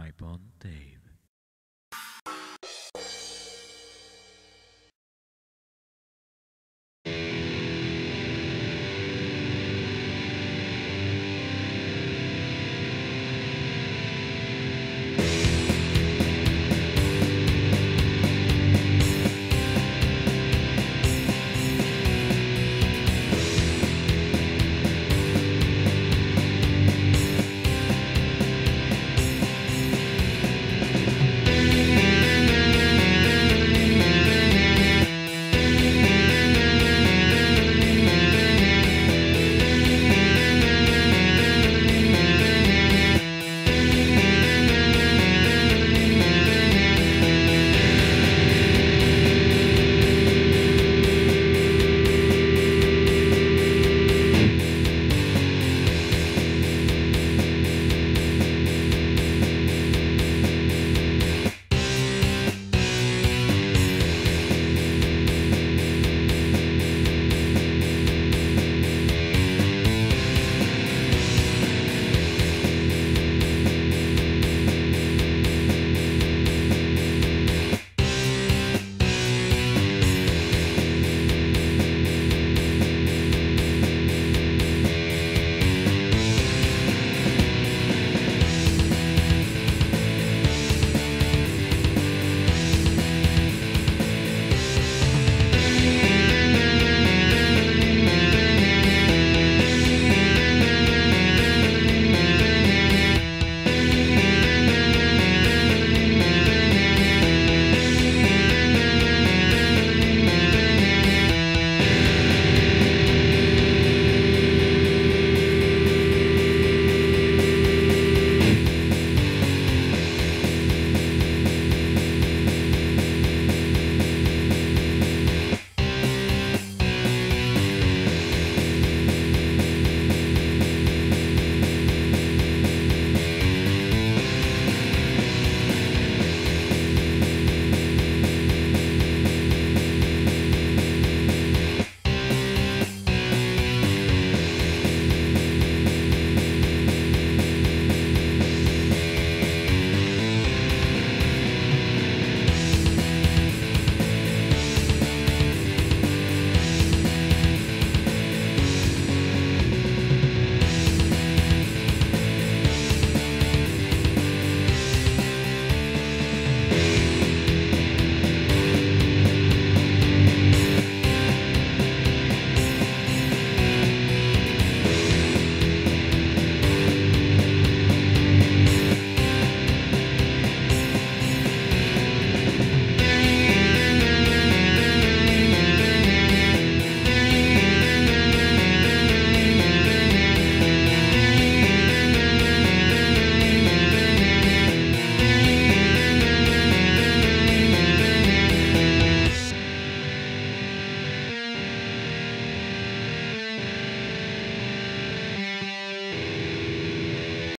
Nibon Dave.